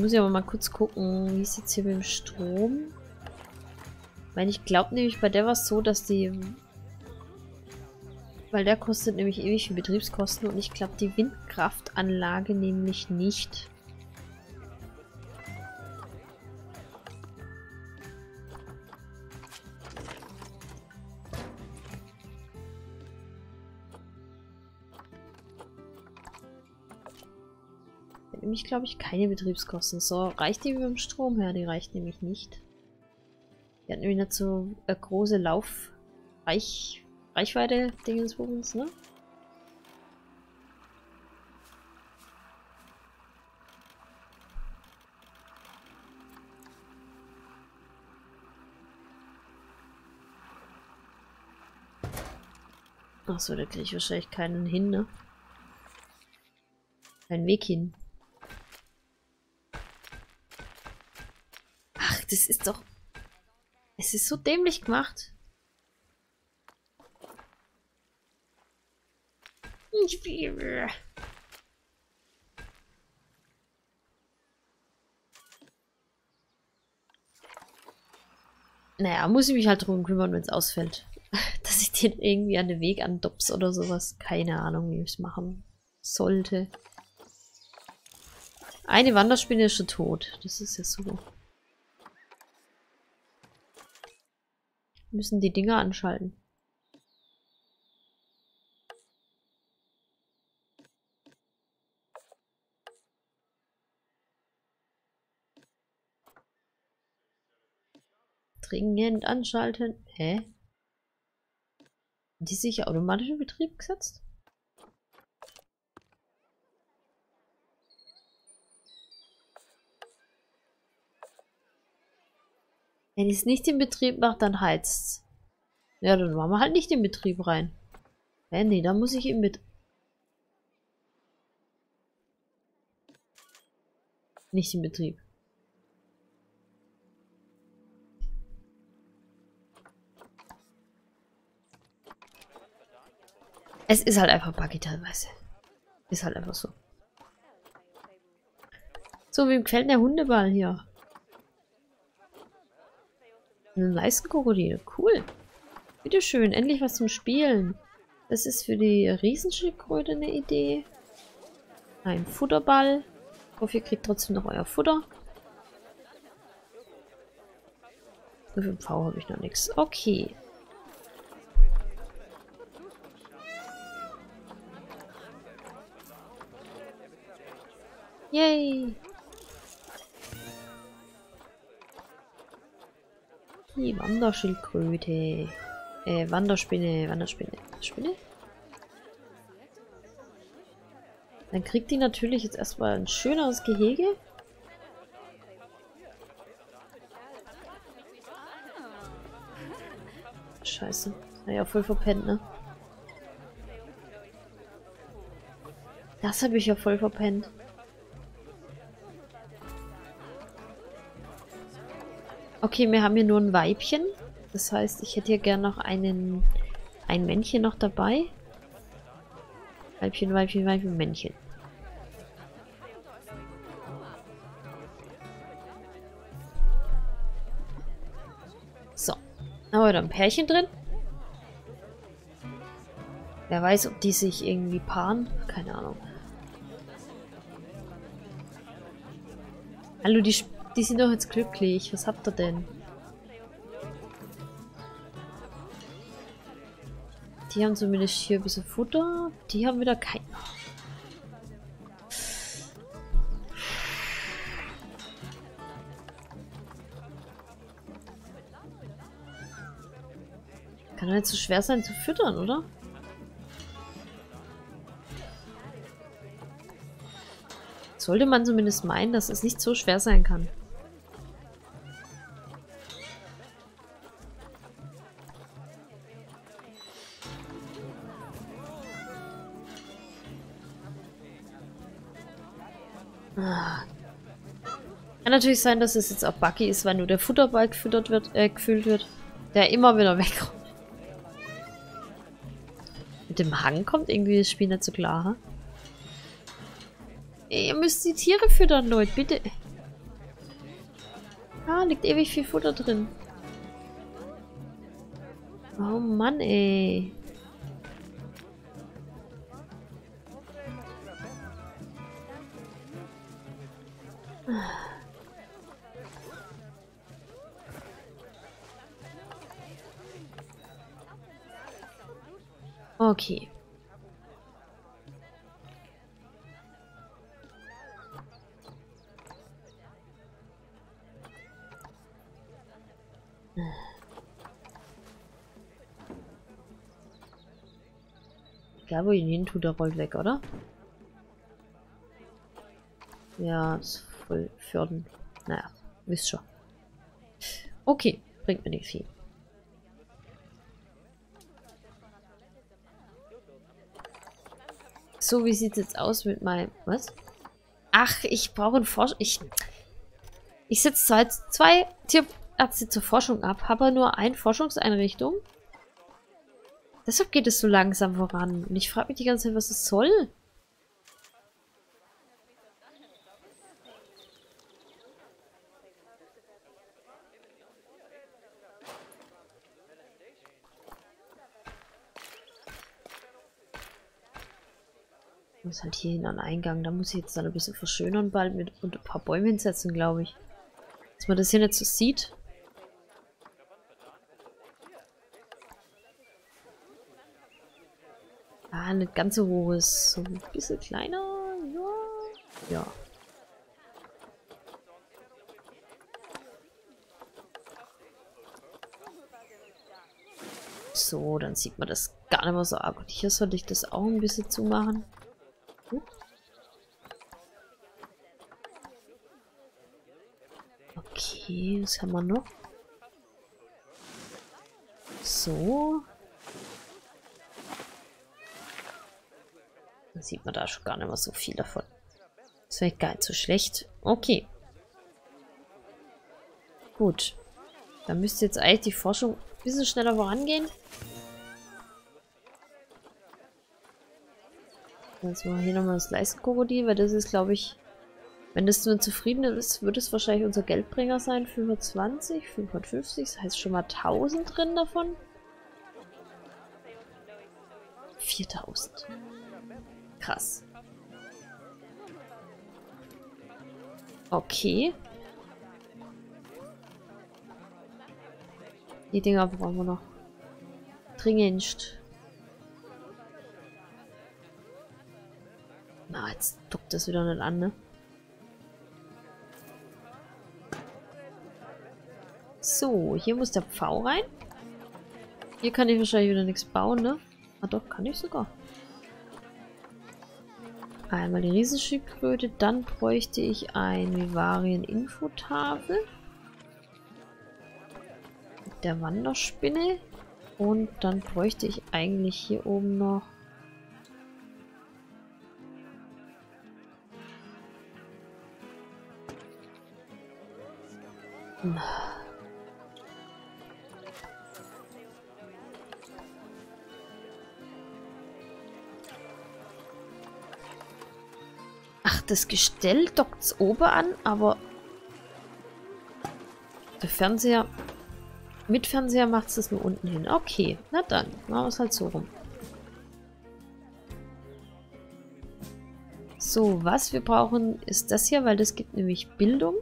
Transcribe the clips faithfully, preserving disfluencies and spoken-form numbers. muss ich aber mal kurz gucken, wie es jetzt hier mit dem Strom. Ich meine, ich glaube nämlich, bei der war es so, dass die... Weil der kostet nämlich ewig viel Betriebskosten und ich glaube die Windkraftanlage nämlich nicht. Nämlich, glaube ich, keine Betriebskosten. So, reicht die mit dem Strom her? Die reicht nämlich nicht. Die hat nämlich nicht so äh, große Laufreich... Reichweite-Dingensbums, ne? Achso, da kriege ich wahrscheinlich keinen hin, ne? Keinen Weg hin. Ach, das ist doch... Es ist so dämlich gemacht. Ich bin... Naja, muss ich mich halt drum kümmern, wenn es ausfällt. Dass ich den irgendwie an den Weg andops oder sowas. Keine Ahnung, wie ich es machen sollte. Eine Wanderspinne ist schon tot. Das ist ja super. Wir müssen die Dinger anschalten. Dringend anschalten. Hä? Die sich automatisch in Betrieb gesetzt? Wenn ich es nicht in Betrieb mache, dann heizt es. Ja, dann machen wir halt nicht in Betrieb rein. Hä? Nee, dann muss ich eben mit. Nicht in Betrieb. Es ist halt einfach buggy teilweise. Ist halt einfach so. So, wem gefällt der Hundeball hier? Ein Leistenkrokodil. Cool. Bitteschön, endlich was zum Spielen. Das ist für die Riesenschildkröte eine Idee. Ein Futterball. Ich hoffe, ihr kriegt trotzdem noch euer Futter. Für den V habe ich noch nichts. Okay. Yay! Die Wanderschildkröte. Äh, Wanderspinne, Wanderspinne. Spinne? Dann kriegt die natürlich jetzt erstmal ein schöneres Gehege. Scheiße. Naja, voll verpennt, ne? Das habe ich ja voll verpennt. Okay, wir haben hier nur ein Weibchen. Das heißt, ich hätte hier gern noch einen... ein Männchen noch dabei. Weibchen, Weibchen, Weibchen, Männchen. So. Haben wir da ein Pärchen drin? Wer weiß, ob die sich irgendwie paaren? Keine Ahnung. Hallo, die... Sp Die sind doch jetzt glücklich. Was habt ihr denn? Die haben zumindest hier ein bisschen Futter. Die haben wieder kein... Kann doch nicht so schwer sein zu füttern, oder? Sollte man zumindest meinen, dass es nicht so schwer sein kann. Kann natürlich sein, dass es jetzt auch buggy ist, weil nur der Futterball gefüttert wird, äh, gefüllt wird, der immer wieder wegkommt. Mit dem Hang kommt irgendwie das Spiel nicht so klar, ha? Ihr müsst die Tiere füttern, Leute, bitte. Ah, liegt ewig viel Futter drin. Oh Mann, ey. Okay. Da, wo ich ihn hin tue, der rollt weg, oder? Ja, ist voll Förden. Naja, wisst schon. Okay, bringt mir nicht viel. So, wie sieht es jetzt aus mit meinem... Was? Ach, ich brauche einen Forschung... Ich, ich setze zwei, zwei Tierärzte zur Forschung ab, habe nur eine Forschungseinrichtung. Deshalb geht es so langsam voran. Und ich frage mich die ganze Zeit, was es soll. Ich muss halt hier hin an den Eingang. Da muss ich jetzt dann ein bisschen verschönern bald mit und ein paar Bäume hinsetzen, glaube ich. Dass man das hier nicht so sieht. Ah, nicht ganz so hoch ist. So ein bisschen kleiner. Ja. Ja. So, dann sieht man das gar nicht mehr so arg. Und hier sollte ich das auch ein bisschen zumachen. Okay, was haben wir noch? So. Dann sieht man da schon gar nicht mehr so viel davon. Ist vielleicht gar nicht so schlecht. Okay. Gut. Dann müsste jetzt eigentlich die Forschung ein bisschen schneller vorangehen. Jetzt machen wir hier nochmal das Leistenkrokodil, weil das ist, glaube ich, wenn das nur zufrieden ist, wird es wahrscheinlich unser Geldbringer sein. fünfundzwanzig, fünfhundertfünfzig, das heißt schon mal tausend drin davon. viertausend. Krass. Okay. Die Dinger brauchen wir noch. Dringendst. Na, jetzt duckt das wieder nicht an, ne? So, hier muss der Pfau rein. Hier kann ich wahrscheinlich wieder nichts bauen, ne? Ah doch, kann ich sogar. Einmal die Riesenschildkröte, dann bräuchte ich eine Vivarien-Infotafel. Mit der Wanderspinne. Und dann bräuchte ich eigentlich hier oben noch... Hm. Ach, das Gestell dockt's oben an, aber der Fernseher, mit Fernseher macht's das nur unten hin. Okay, na dann, machen wir es halt so rum. So, was wir brauchen ist das hier, weil das gibt nämlich Bildung.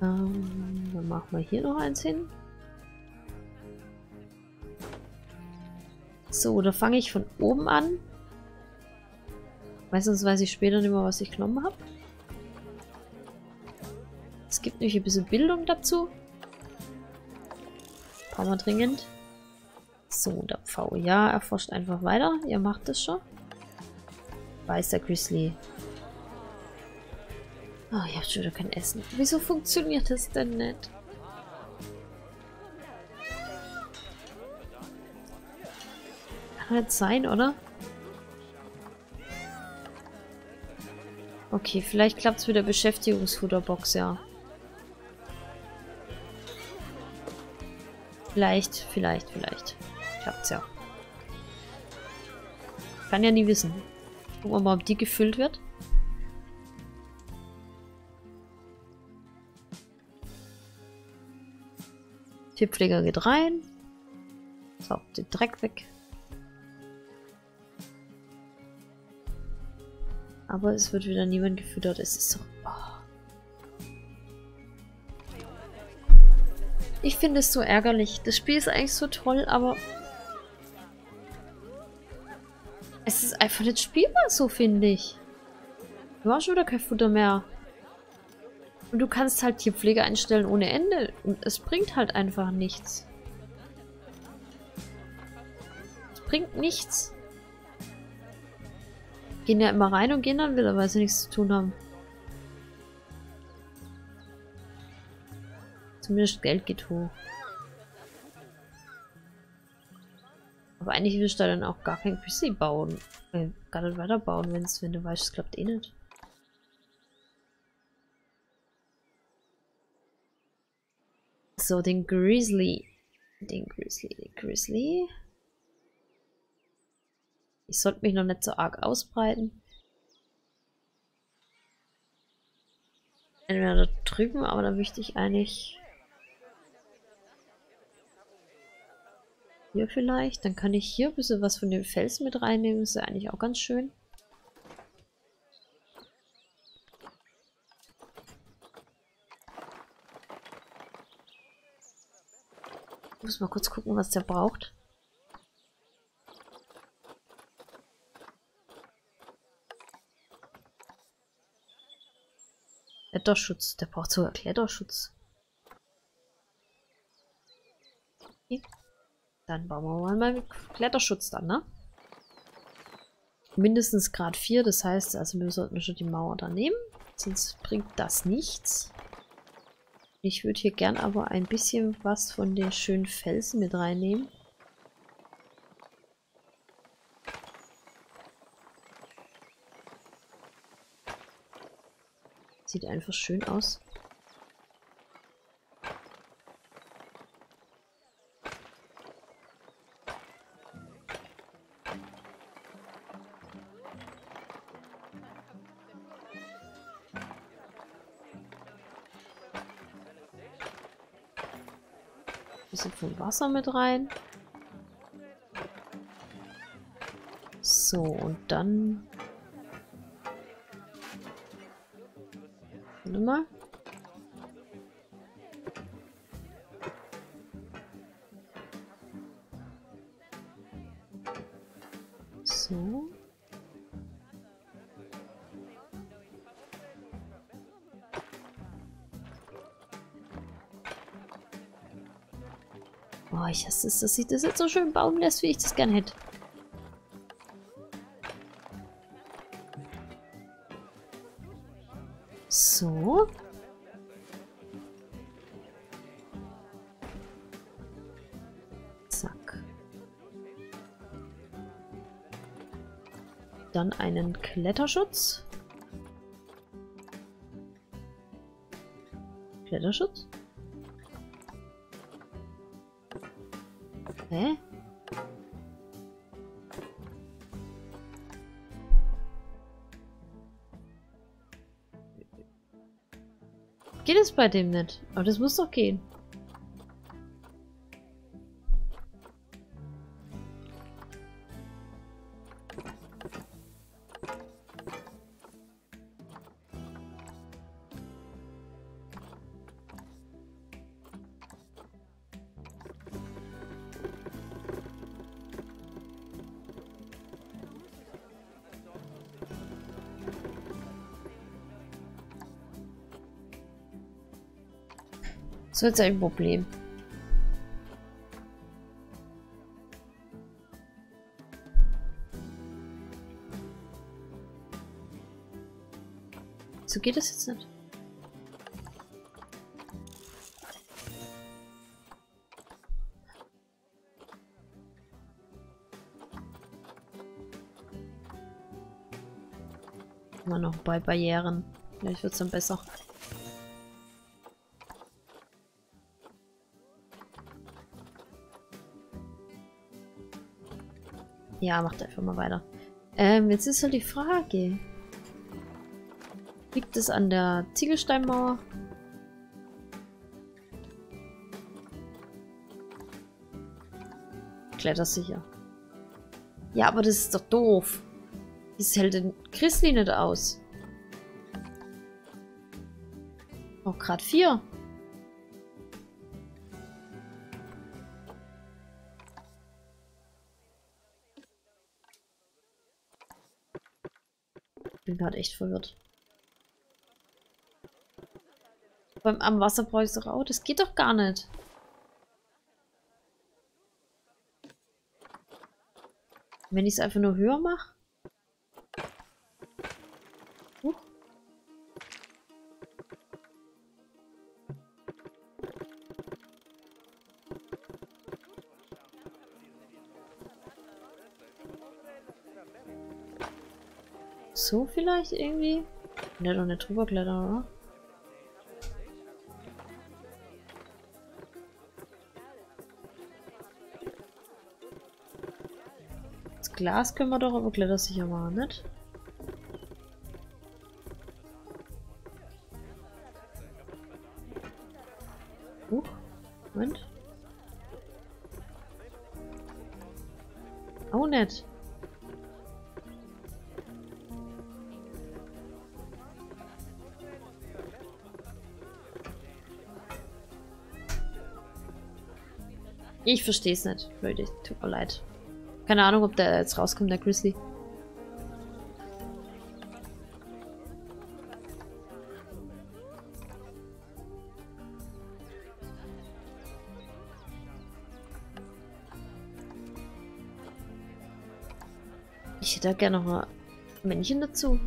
Ähm, dann machen wir hier noch eins hin. So, da fange ich von oben an. Meistens weiß ich später nicht mehr, was ich genommen habe. Es gibt nämlich ein bisschen Bildung dazu. Brauchen wir dringend. So, der Pfau. Ja, erforscht einfach weiter. Ihr macht das schon. Weiß der Grizzly. Oh, ich habe schon wieder kein Essen. Wieso funktioniert das denn nicht? Kann halt sein, oder? Okay, vielleicht klappt es mit der Beschäftigungsfutterbox, ja. Vielleicht, vielleicht, vielleicht. Klappt's ja. Kann ja nie wissen. Gucken wir mal, ob die gefüllt wird. Tierpfleger geht rein. Saugt den Dreck weg. Aber es wird wieder niemand gefüttert. Es ist so... Oh. Ich finde es so ärgerlich. Das Spiel ist eigentlich so toll, aber... Es ist einfach nicht spielbar so, finde ich. Du hast schon wieder kein Futter mehr. Und du kannst halt Tierpflege einstellen ohne Ende. Und es bringt halt einfach nichts. Es bringt nichts. Gehen ja immer rein und gehen dann wieder, weil sie nichts zu tun haben. Zumindest Geld geht hoch. Aber eigentlich willst du da dann auch gar kein P C bauen. Äh, gar nicht weiterbauen, wenn's, wenn du weißt, es klappt eh nicht. So, den Grizzly. Den Grizzly, den Grizzly. Ich sollte mich noch nicht so arg ausbreiten. Entweder da drüben, aber da möchte ich eigentlich... Hier vielleicht. Dann kann ich hier ein bisschen was von dem Felsen mit reinnehmen. Ist ja eigentlich auch ganz schön. Ich muss mal kurz gucken, was der braucht. Kletterschutz. Der braucht sogar Kletterschutz. Okay. Dann bauen wir mal mit Kletterschutz dann, ne? Mindestens Grad vier, das heißt, also wir sollten schon die Mauer da nehmen. Sonst bringt das nichts. Ich würde hier gern aber ein bisschen was von den schönen Felsen mit reinnehmen. Sieht einfach schön aus. Bisschen vom Wasser mit rein. So, und dann... Warte mal. So. Oh, ich hasse es, dass sich das jetzt so schön bauen lässt, wie ich das gern hätte. So. Zack. Dann einen Kletterschutz. Kletterschutz? Hä? Geht es bei dem nicht? Aber das muss doch gehen. Das ist jetzt ein Problem. So geht das jetzt nicht. Immer noch bei Barrieren. Vielleicht wird es dann besser. Ja, macht einfach mal weiter. Ähm, jetzt ist halt die Frage. Liegt es an der Ziegelsteinmauer? klettersicher. Ja, aber das ist doch doof. Das hält den Grizzly nicht aus. Auch Grad vier. Ich bin gerade echt verwirrt. Beim am Wasser brauche ich doch auch. Das geht doch gar nicht. Wenn ich es einfach nur höher mache. Uh. So vielleicht irgendwie? Ich kann ja doch nicht drüber klettern, oder? Glas können wir doch, aber klettersicher machen, nicht? Huch, Moment. Auch nicht. Ich verstehe es nicht, Leute. Tut mir leid. Keine Ahnung, ob der jetzt rauskommt, der Grizzly. Ich hätte da gerne noch mal Männchen dazu.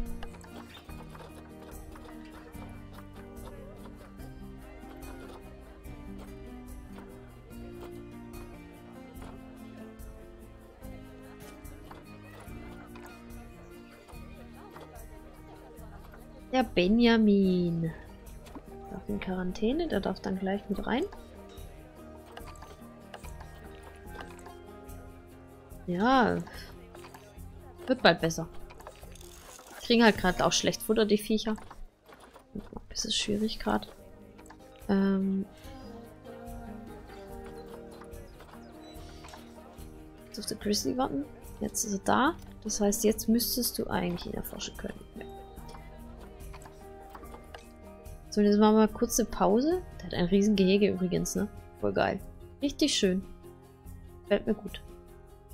Der Benjamin darf in Quarantäne, der darf dann gleich mit rein. Ja, wird bald besser. Kriegen halt gerade auch schlecht Futter, die Viecher. Das ist schwierig gerade. Ähm. Jetzt auf der Grizzly warten. Jetzt ist er da. Das heißt, jetzt müsstest du eigentlich ihn erforschen können. Ja. So, jetzt machen wir mal kurz eine Pause. Der hat ein riesen Gehege übrigens, ne? Voll geil. Richtig schön. Fällt mir gut.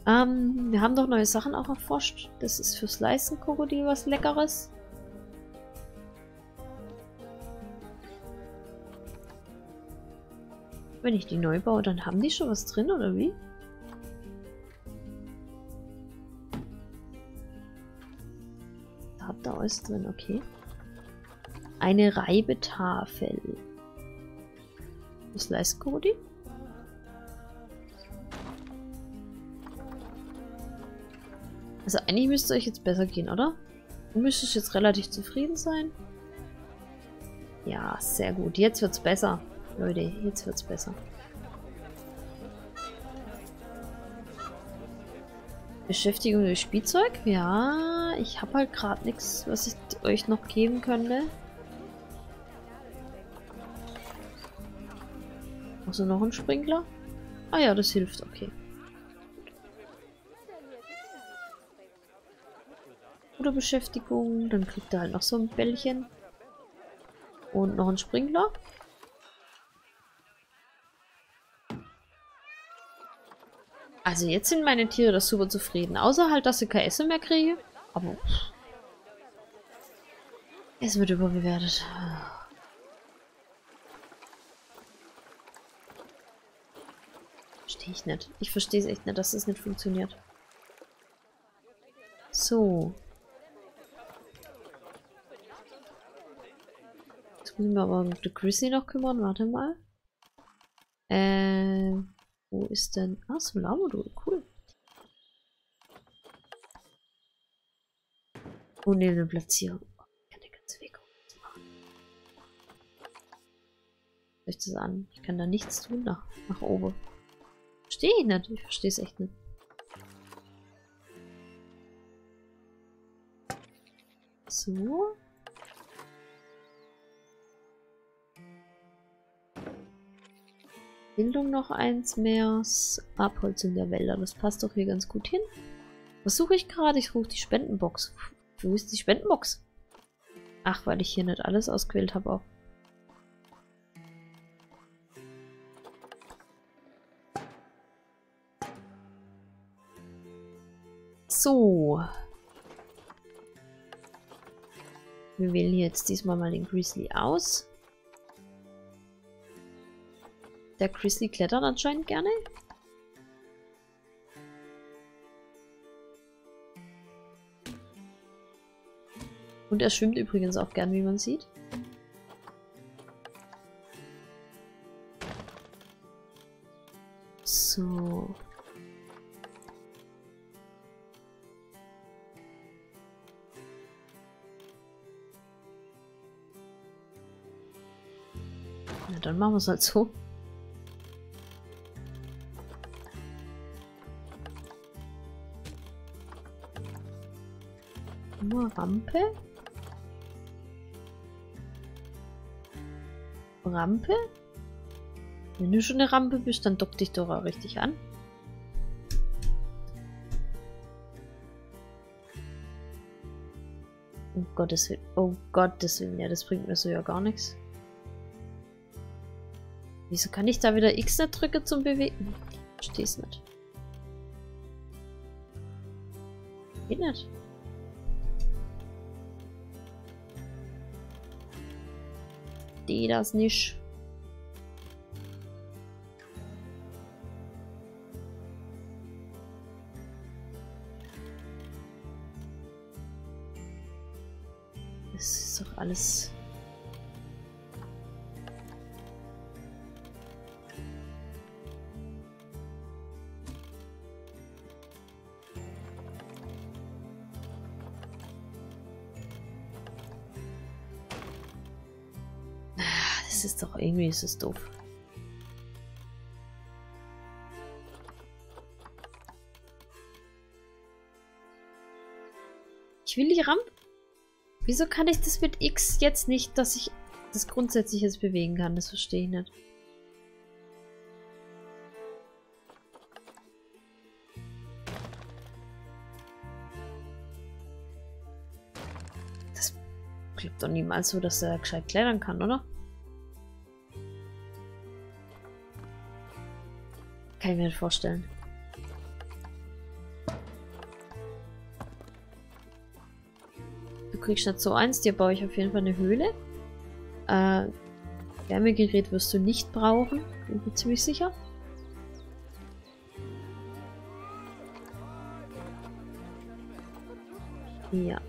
Ähm, wir haben doch neue Sachen auch erforscht. Das ist fürs Leistenkokodil was Leckeres. Wenn ich die neu baue, dann haben die schon was drin, oder wie? Da habt ihr alles drin, okay. Eine Reibetafel. Was leistet Cody? Also eigentlich müsste es euch jetzt besser gehen, oder? Du müsstest jetzt relativ zufrieden sein. Ja, sehr gut. Jetzt wird's besser. Leute, jetzt wird's besser. Beschäftigung durch Spielzeug? Ja, ich habe halt gerade nichts, was ich euch noch geben könnte. Also noch ein Sprinkler? Ah ja, das hilft, okay. Oder Beschäftigung, dann kriegt er halt noch so ein Bällchen. Und noch ein Sprinkler. Also jetzt sind meine Tiere das super zufrieden. Außer halt, dass ich kein Essen mehr kriege. Aber es wird überbewertet. Ich nicht. Ich verstehe es echt nicht, dass das nicht funktioniert. So. Jetzt müssen wir aber um den Grizzly noch kümmern. Warte mal. Äh, wo ist denn... Ah, Solarmodul. Cool. Oh, neben der Platzierung. Oh, ich kann den ganzen Weg machen. Soll ich das an? Ich kann da nichts tun nach, nach oben. Verstehe ich nicht. Ich verstehe es echt nicht. So. Bildung noch eins mehr. Abholzung der Wälder. Das passt doch hier ganz gut hin. Was suche ich gerade? Ich rufe die Spendenbox. Wo ist die Spendenbox? Ach, weil ich hier nicht alles ausgewählt habe auch. So. Wir wählen jetzt diesmal mal den Grizzly aus. Der Grizzly klettert anscheinend gerne. Und er schwimmt übrigens auch gern, wie man sieht. So. Na, dann machen wir es halt so. Nur Rampe. Rampe? Wenn du schon eine Rampe bist, dann dock dich doch auch richtig an. Um Gottes Willen. Oh Gottes Willen. Ja, das bringt mir so ja gar nichts. Wieso kann ich da wieder X nicht drücken zum Bewegen? Ich versteh's nicht. Geht nicht. Das nicht. Das ist doch alles. Das ist doch irgendwie, ist es doof. Ich will die Rampe. Wieso kann ich das mit X jetzt nicht, dass ich das grundsätzlich jetzt bewegen kann? Das verstehe ich nicht. Das klappt doch niemals so, dass er gescheit klettern kann, oder? Kann ich mir nicht vorstellen. Du kriegst nicht so eins, dir baue ich auf jeden Fall eine Höhle. Äh, Wärmegerät wirst du nicht brauchen, bin ich ziemlich sicher. Ja,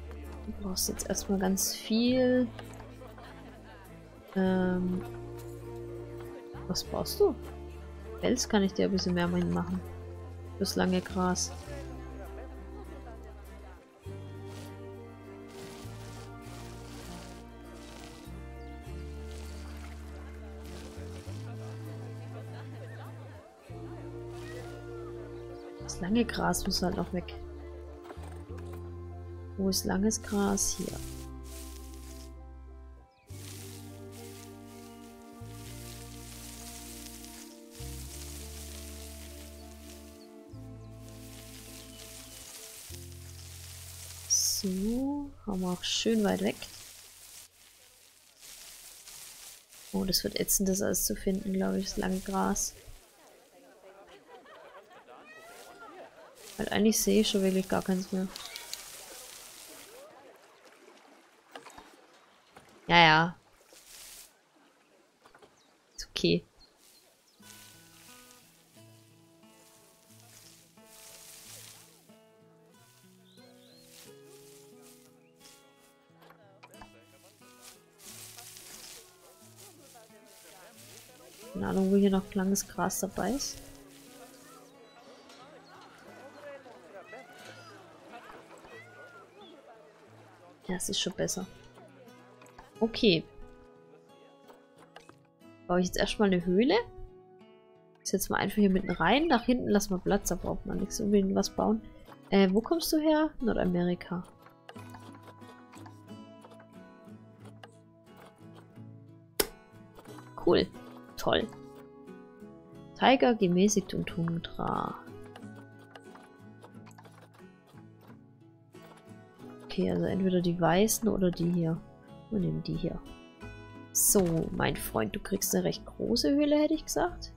du brauchst jetzt erstmal ganz viel. Ähm, was brauchst du? Fels kann ich dir ein bisschen mehr machen. Fürs lange Gras. Das lange Gras muss halt auch weg. Wo ist langes Gras? Hier. So, haben wir auch schön weit weg. Oh, das wird ätzend, das alles zu finden, glaube ich, das lange Gras. Weil eigentlich sehe ich schon wirklich gar keins mehr. Ja, ja. Ist okay. Keine Ahnung, wo hier noch langes Gras dabei ist. Ja, es ist schon besser. Okay. Baue ich jetzt erstmal eine Höhle. Ich setze mal einfach hier mitten rein. Nach hinten lassen wir Platz, da braucht man nichts unbedingt was bauen. Äh, wo kommst du her? Nordamerika. Cool. Toll. Tiger, gemäßigt und Tundra. Okay, also entweder die weißen oder die hier. Wir nehmen die hier. So, mein Freund, du kriegst eine recht große Höhle, hätte ich gesagt.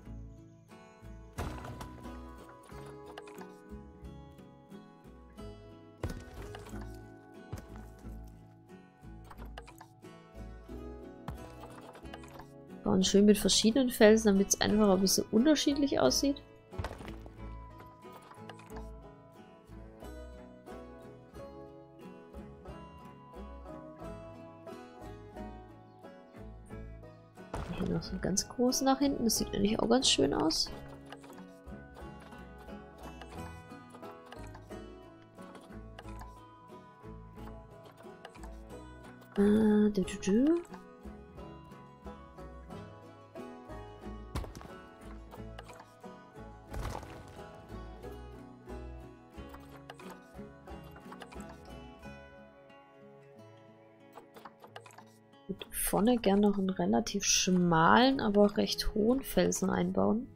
Bauen schön mit verschiedenen Felsen, damit es einfach ein bisschen unterschiedlich aussieht. Hier noch so einen ganz großen nach hinten. Das sieht eigentlich auch ganz schön aus. Äh, du, du, du. Vorne gerne noch einen relativ schmalen, aber recht hohen Felsen einbauen.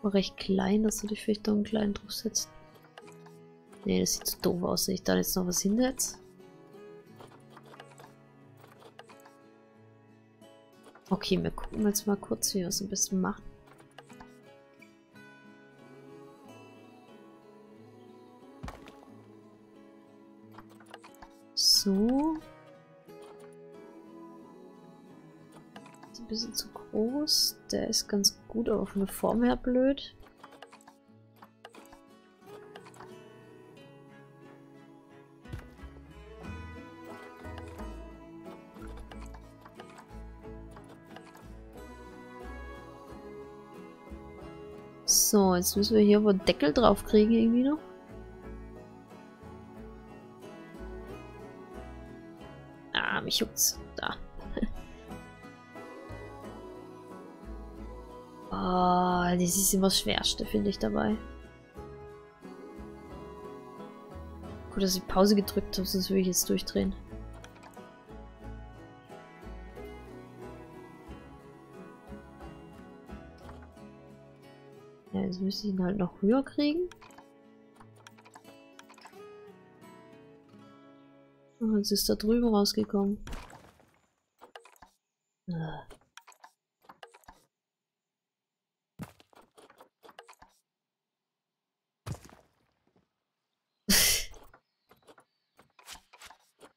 Aber recht klein, dass du dich vielleicht da einen kleinen drauf setzt. Ne, das sieht so doof aus, wenn ich da jetzt noch was hinsetze. Okay, wir gucken jetzt mal kurz, wie wir es ein bisschen machen. So. Ist ein bisschen zu groß. Der ist ganz gut, aber von der Form her blöd. So, jetzt müssen wir hier aber einen Deckel drauf kriegen irgendwie noch. Ah, mich juckt's. Da. Oh, das ist immer das Schwerste, finde ich, dabei. Gut, dass ich Pause gedrückt habe, sonst würde ich jetzt durchdrehen. Jetzt müsste ich ihn halt noch höher kriegen. Oh, jetzt ist da drüben rausgekommen.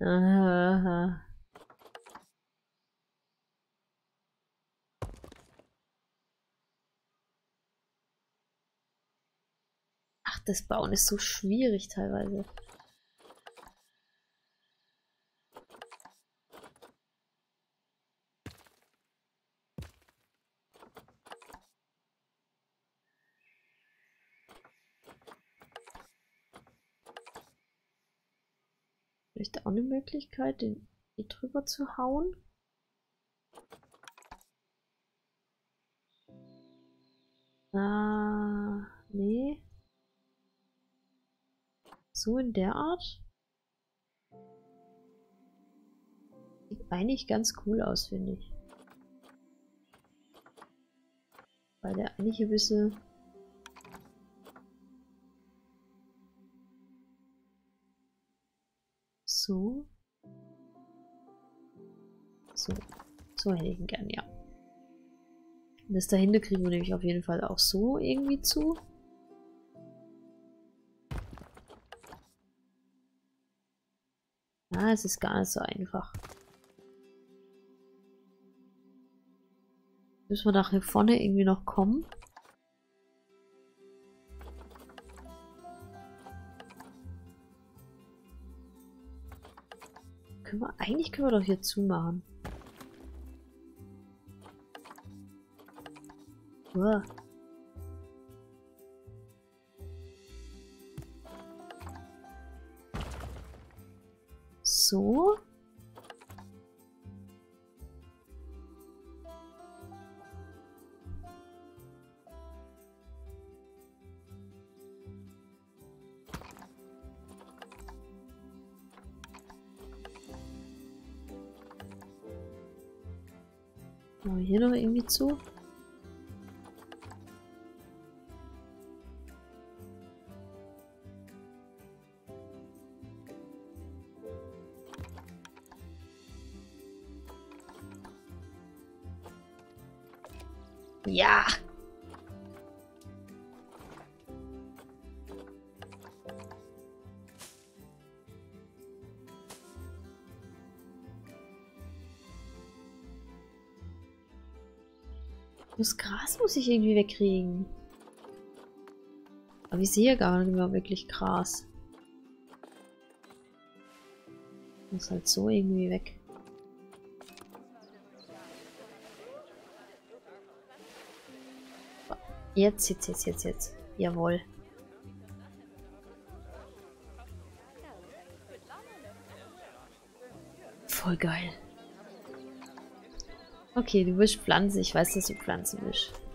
Aha. Das Bauen ist so schwierig teilweise. Vielleicht auch eine Möglichkeit, den hier drüber zu hauen. Ah, nee. So in der Art. Sieht eigentlich ganz cool aus, finde ich. Weil der eigentlich ein bisschen... So. So. So hätte ich ihn gern, ja. Und das dahinter kriegen wir nämlich auf jeden Fall auch so irgendwie zu. Ah, es ist gar nicht so einfach. Müssen wir nach hier vorne irgendwie noch kommen? Können wir, eigentlich können wir doch hier zumachen. Uah. So. Machen wir hier noch irgendwie zu? Ja! Das Gras muss ich irgendwie wegkriegen. Aber ich sehe gar nicht mehr wirklich Gras. Muss halt so irgendwie weg. Jetzt, jetzt, jetzt, jetzt, jetzt. Jawohl. Voll geil. Okay, du willst Pflanzen. Ich weiß, dass du Pflanzen willst.